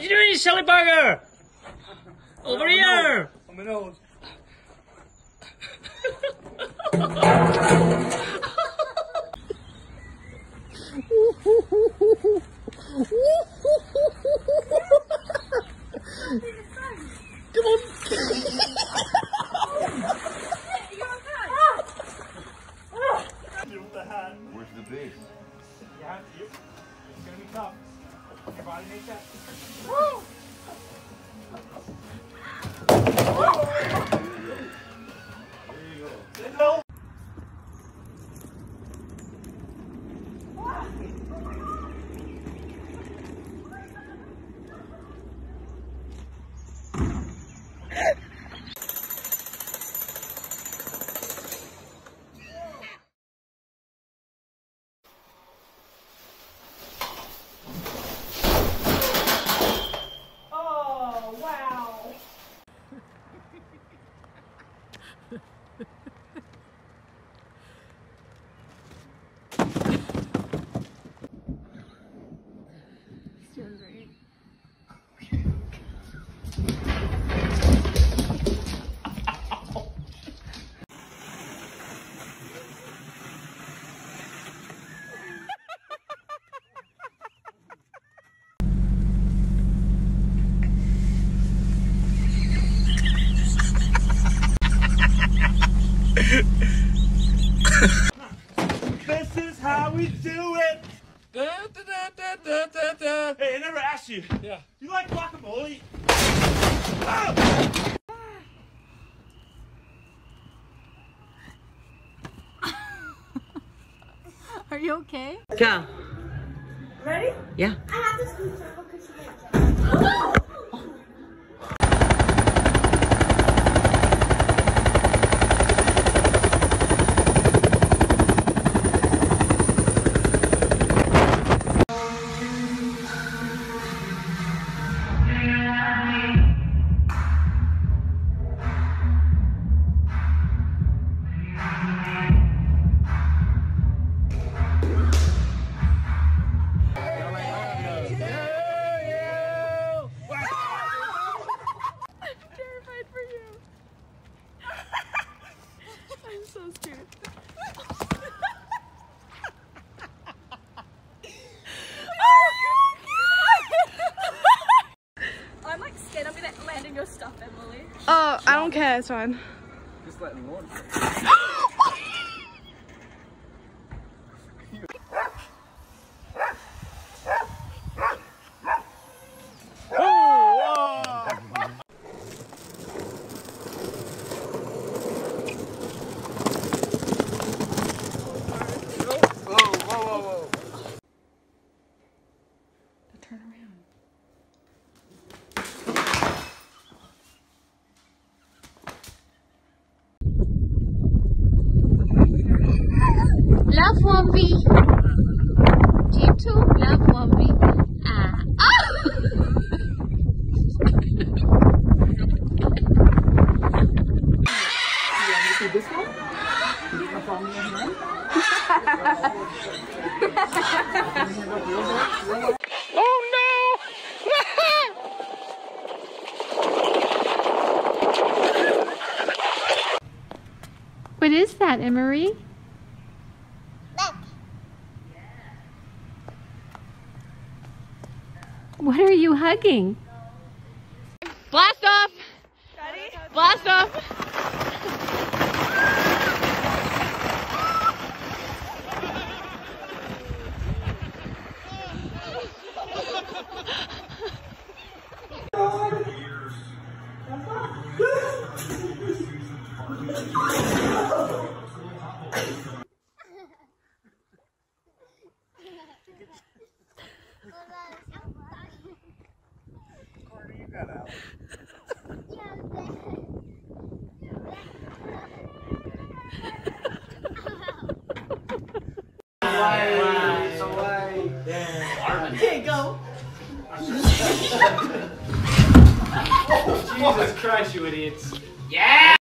What you doing, you silly bugger? Over here! I'm an old. Come on. Where's the base? Yeah, you. It's gonna be tough. Everybody make that. Woo! This is how we do it. Da, da, da, da, da, da. Hey, I never asked you. Yeah. Do you like guacamole? Oh! Are you okay? Go. Ready? Yeah. I have to scoot down because you can't. I don't care, it's fine. Just let me warn you. Whoa. Turn around. Love Wompy. G2, love Wompy. You want me to do this one? Oh no! What is that, Emery? What are you hugging? Blast off! Ready? Blast off! Can't go. Oh, Jesus Christ, you idiots. Yeah!